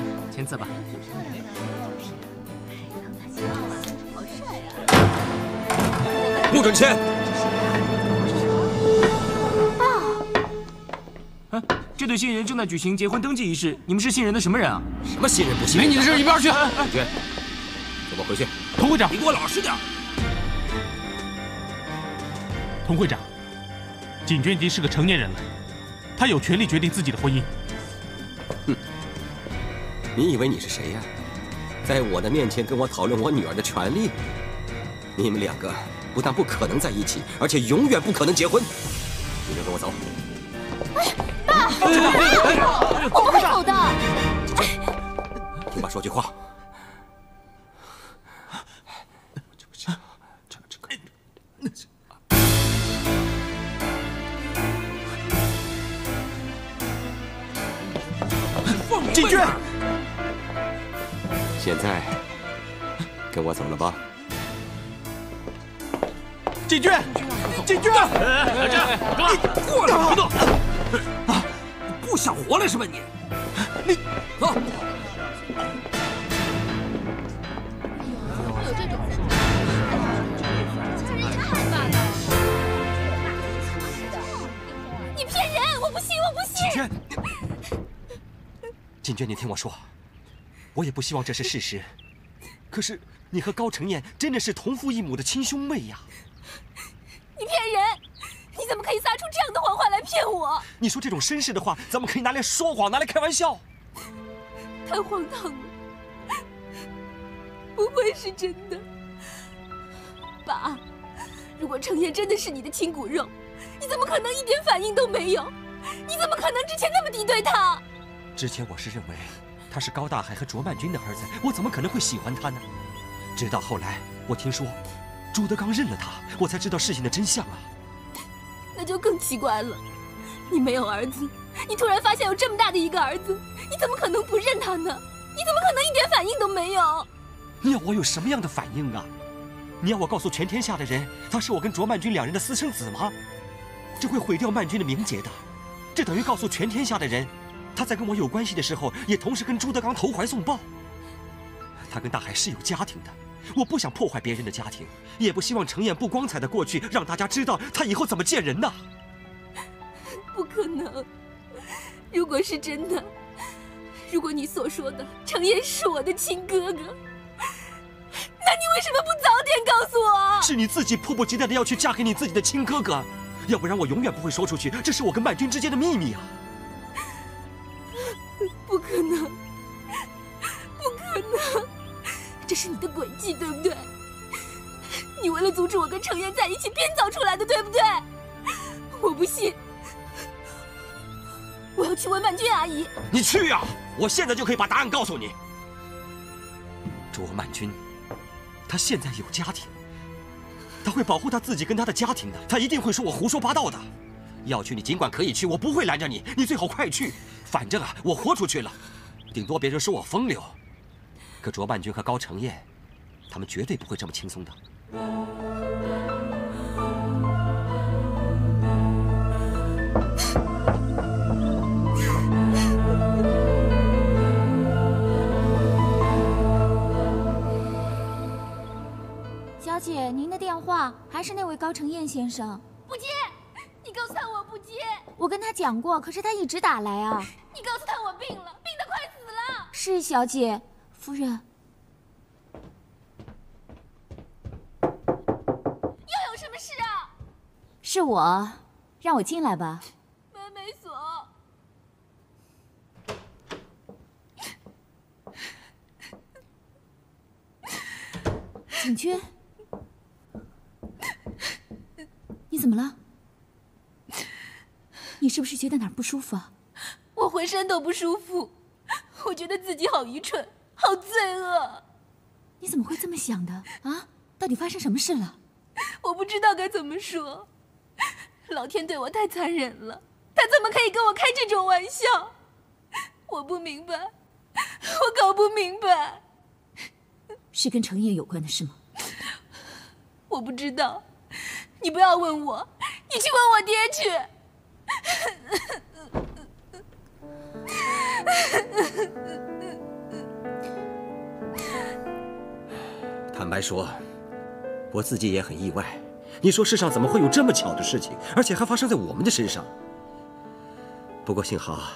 行，签字吧。好帅啊！不准签！啊，这对新人正在举行结婚登记仪式，你们是新人的什么人啊？什么新人不新人？没你的事，一边去！去，走吧，回去。佟会长，你给我老实点。佟会长，景娟已经是个成年人了，她有权利决定自己的婚姻。 你以为你是谁呀？在我的面前跟我讨论我女儿的权利，你们两个不但不可能在一起，而且永远不可能结婚。你们跟我走。哎，爸，我不会走的。听爸说句话。景娟。 现在跟我走了吧，景娟，景娟，来这，你过来，别动！啊，不想活了是吧你？你走。有这种事？这人也太慢了！你骗人！我不信！我不信！景娟，你听我说。 我也不希望这是事实，可是你和高承彦真的是同父异母的亲兄妹呀！你骗人！你怎么可以撒出这样的谎话来骗我？你说这种绅士的话，咱们可以拿来说谎，拿来开玩笑。太荒唐了！不会是真的，爸！如果承彦真的是你的亲骨肉，你怎么可能一点反应都没有？你怎么可能之前那么敌对他？之前我是认为。 他是高大海和卓曼君的儿子，我怎么可能会喜欢他呢？直到后来，我听说朱德刚认了他，我才知道事情的真相啊。那就更奇怪了，你没有儿子，你突然发现有这么大的一个儿子，你怎么可能不认他呢？你怎么可能一点反应都没有？你要我有什么样的反应啊？你要我告诉全天下的人，他是我跟卓曼君两人的私生子吗？这会毁掉曼君的名节的，这等于告诉全天下的人。 他在跟我有关系的时候，也同时跟朱德刚投怀送抱。他跟大海是有家庭的，我不想破坏别人的家庭，也不希望程砚不光彩的过去让大家知道他以后怎么见人呐。不可能！如果是真的，如果你所说的程砚是我的亲哥哥，那你为什么不早点告诉我？是你自己迫不及待的要去嫁给你自己的亲哥哥，要不然我永远不会说出去，这是我跟曼君之间的秘密啊。 不可能，不可能！这是你的诡计，对不对？你为了阻止我跟程砚在一起编造出来的，对不对？我不信，我要去问曼君阿姨。你去呀、啊！我现在就可以把答案告诉你。卓曼君，她现在有家庭，她会保护她自己跟她的家庭的，她一定会说我胡说八道的。 要去你尽管可以去，我不会拦着你，你最好快去。反正啊，我豁出去了，顶多别人说我风流。可卓曼君和高承彦，他们绝对不会这么轻松的。小姐，您的电话还是那位高承彦先生？不接。 告诉他我不接，我跟他讲过，可是他一直打来啊。你告诉他我病了，病得快死了。是小姐，夫人。又有什么事啊？是我，让我进来吧。门没锁。景娟，你怎么了？ 你是不是觉得哪儿不舒服啊？我浑身都不舒服，我觉得自己好愚蠢，好罪恶。你怎么会这么想的啊？到底发生什么事了？我不知道该怎么说。老天对我太残忍了，他怎么可以跟我开这种玩笑？我不明白，我搞不明白。是跟程砚有关的事吗？我不知道，你不要问我，你去问我爹去。坦白说，我自己也很意外。你说世上怎么会有这么巧的事情，而且还发生在我们的身上？不过幸好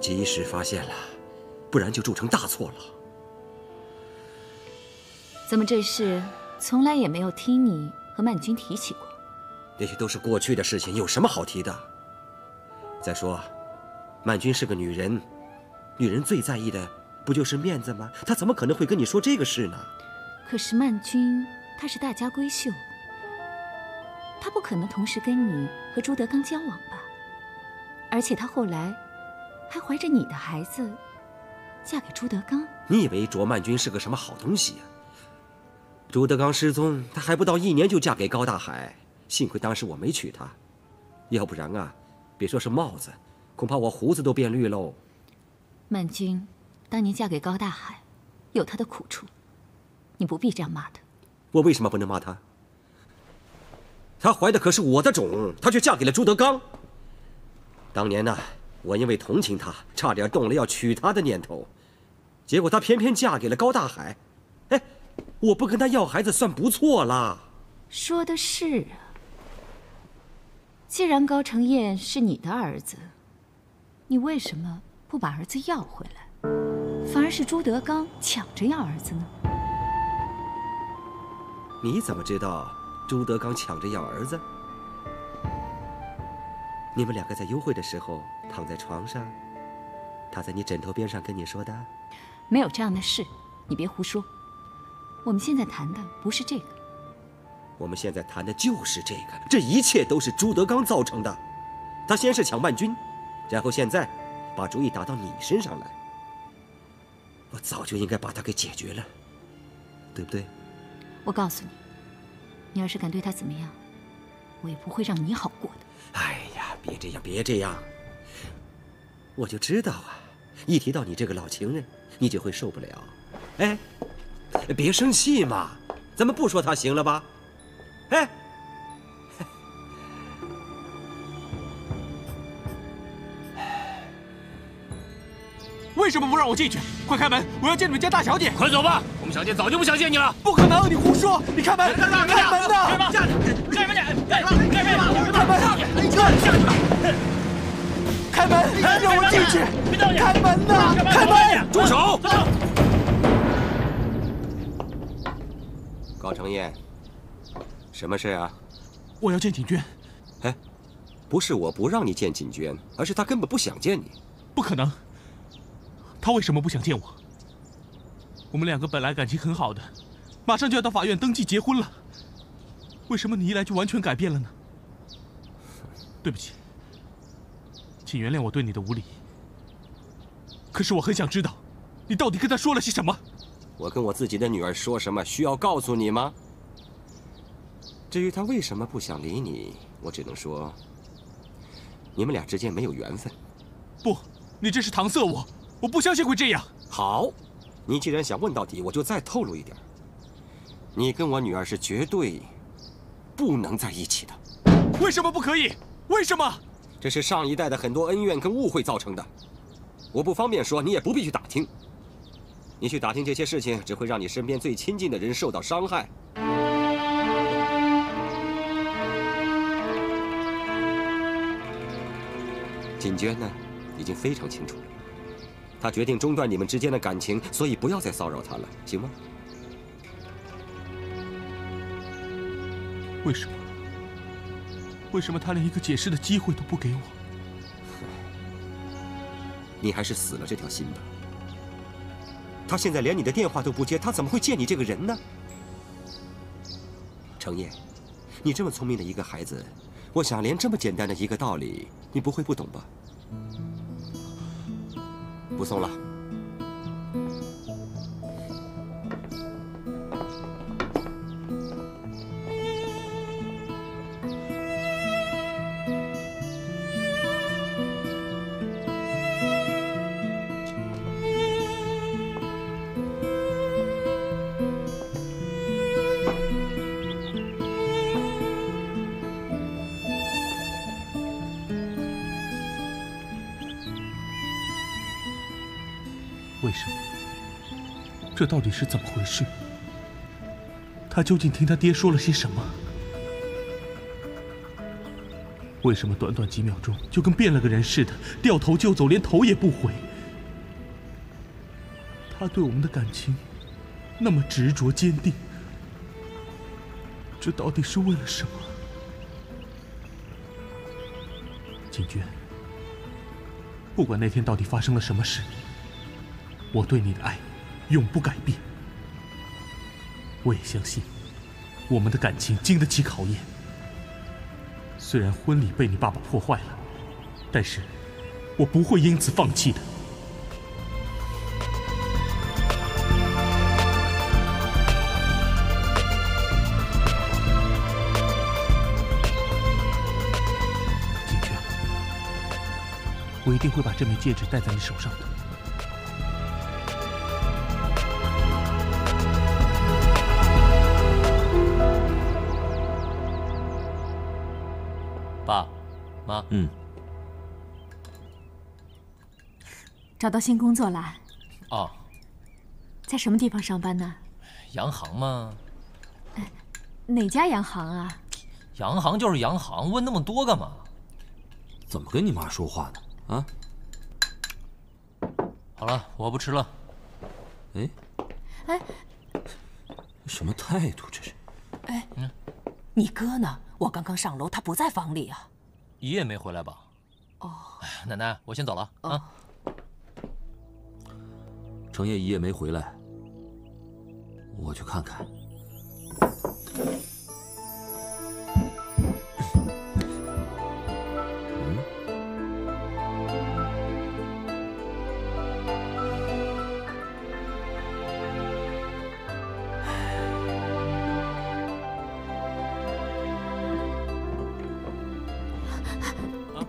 及时发现了，不然就铸成大错了。怎么这事从来也没有听你和曼君提起过？那些都是过去的事情，有什么好提的？再说，曼君是个女人，女人最在意的不就是面子吗？她怎么可能会跟你说这个事呢？可是曼君她是大家闺秀。 他不可能同时跟你和朱德刚交往吧？而且他后来还怀着你的孩子，嫁给朱德刚。你以为卓曼君是个什么好东西呀？朱德刚失踪，他还不到1年就嫁给高大海，幸亏当时我没娶她，要不然啊，别说是帽子，恐怕我胡子都变绿喽。曼君，当年嫁给高大海，有她的苦处，你不必这样骂她。我为什么不能骂她？ 她怀的可是我的种，她却嫁给了朱德刚。当年呢，我因为同情她，差点动了要娶她的念头，结果她偏偏嫁给了高大海。哎，我不跟她要孩子算不错啦。说的是啊，既然高承彦是你的儿子，你为什么不把儿子要回来，反而是朱德刚抢着要儿子呢？你怎么知道？ 朱德刚抢着要儿子，你们两个在幽会的时候躺在床上，他在你枕头边上跟你说的，没有这样的事，你别胡说。我们现在谈的不是这个，我们现在谈的就是这个，这一切都是朱德刚造成的。他先是抢曼君，然后现在把主意打到你身上来。我早就应该把他给解决了，对不对？我告诉你。 你要是敢对他怎么样，我也不会让你好过的。哎呀，别这样，别这样！我就知道啊，一提到你这个老情人，你就会受不了。哎，别生气嘛，咱们不说他行了吧？哎，为什么不让我进去？快开门！我要见你们家大小姐！快走吧！ 小姐早就不想见你了，不可能！你胡说！你开门！开门！开门！开门！开门！开门！开门！开门！下去吧！开门！让我进去！开门呐！开门！住手！高承彦，什么事啊？我要见景娟。哎，不是我不让你见景娟，而是她根本不想见你。不可能！她为什么不想见我？ 我们两个本来感情很好的，马上就要到法院登记结婚了。为什么你一来就完全改变了呢？对不起，请原谅我对你的无礼。可是我很想知道，你到底跟他说了些什么？我跟我自己的女儿说什么，需要告诉你吗？至于他为什么不想理你，我只能说，你们俩之间没有缘分。不，你这是搪塞我，我不相信会这样。好。 你既然想问到底，我就再透露一点。你跟我女儿是绝对不能在一起的。为什么不可以？为什么？这是上一代的很多恩怨跟误会造成的，我不方便说，你也不必去打听。你去打听这些事情，只会让你身边最亲近的人受到伤害。锦娟呢，已经非常清楚了。 他决定中断你们之间的感情，所以不要再骚扰他了，行吗？为什么？为什么他连一个解释的机会都不给我？你还是死了这条心吧。他现在连你的电话都不接，他怎么会见你这个人呢？程烨，你这么聪明的一个孩子，我想连这么简单的一个道理，你不会不懂吧？ 不送了。为什么？这到底是怎么回事？他究竟听他爹说了些什么？为什么短短几秒钟就跟变了个人似的，掉头就走，连头也不回？他对我们的感情那么执着坚定，这到底是为了什么？景娟，不管那天到底发生了什么事，我对你的爱永不改变。我也相信，我们的感情经得起考验。虽然婚礼被你爸爸破坏了，但是我不会因此放弃的。景娟，我一定会把这枚戒指戴在你手上的。 妈，找到新工作了？哦，在什么地方上班呢？洋行吗？哪家洋行啊？洋行就是洋行，问那么多干嘛？怎么跟你妈说话呢？啊？好了，我不吃了。哎，什么态度这是？哎，你哥呢？我刚刚上楼，他不在房里啊。 一夜没回来吧？哦，奶奶，我先走了啊。程烨一夜没回来，我去看看。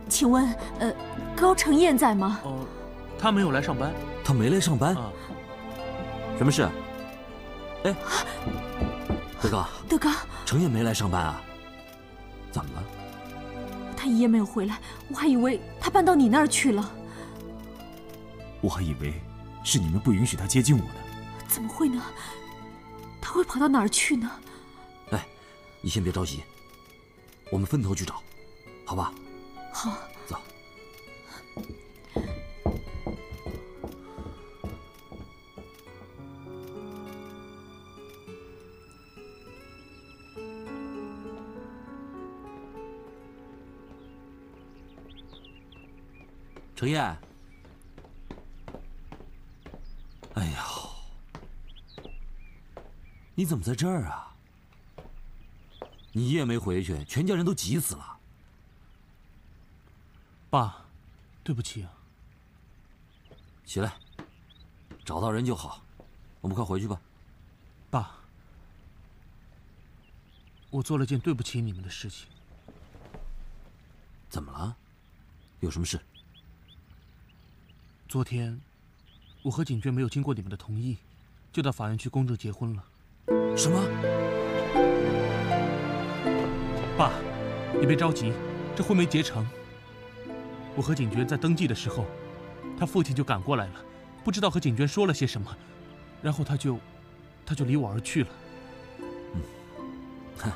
请问，高承彦在吗？哦，他没有来上班。他没来上班？啊、什么事？哎，德刚，德刚，承彦没来上班啊？怎么了？他一夜没有回来，我还以为他搬到你那儿去了。我还以为是你们不允许他接近我呢。怎么会呢？他会跑到哪儿去呢？哎，你先别着急，我们分头去找，好吧？ 好，走。程烨，哎呀，你怎么在这儿啊？你一夜没回去，全家人都急死了。 爸，对不起啊。起来，找到人就好。我们快回去吧。爸，我做了件对不起你们的事情。怎么了？有什么事？昨天，我和景娟没有经过你们的同意，就到法院去公证结婚了。什么？爸，你别着急，这婚没结成。 我和景娟在登记的时候，他父亲就赶过来了，不知道和景娟说了些什么，然后他就离我而去了。嗯，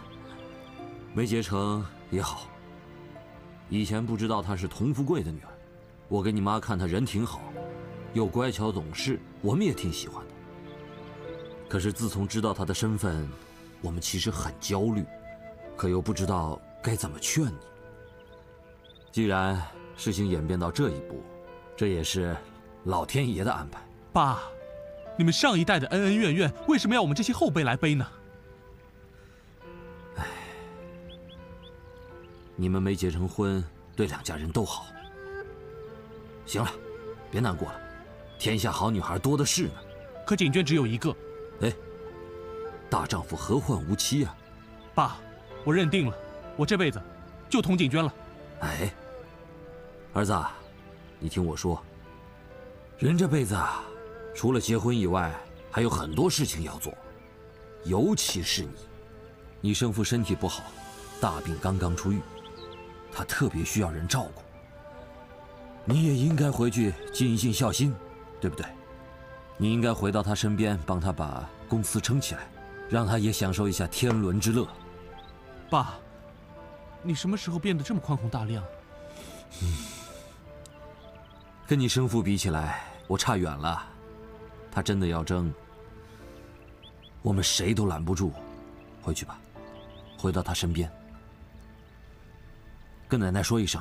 没结成也好。以前不知道她是佟富贵的女儿，我给你妈看她人挺好，又乖巧懂事，我们也挺喜欢的。可是自从知道她的身份，我们其实很焦虑，可又不知道该怎么劝你。既然 事情演变到这一步，这也是老天爷的安排。爸，你们上一代的恩恩怨怨，为什么要我们这些后辈来背呢？哎，你们没结成婚，对两家人都好。行了，别难过了，天下好女孩多的是呢。可景娟只有一个。哎，大丈夫何患无妻啊！爸，我认定了，我这辈子就同景娟了。哎。 儿子，你听我说，人这辈子啊，除了结婚以外，还有很多事情要做，尤其是你，你生父身体不好，大病刚刚出狱，他特别需要人照顾，你也应该回去尽一尽孝心，对不对？你应该回到他身边，帮他把公司撑起来，让他也享受一下天伦之乐。爸，你什么时候变得这么宽宏大量？跟你生父比起来，我差远了。他真的要争，我们谁都拦不住。回去吧，回到他身边，跟奶奶说一声。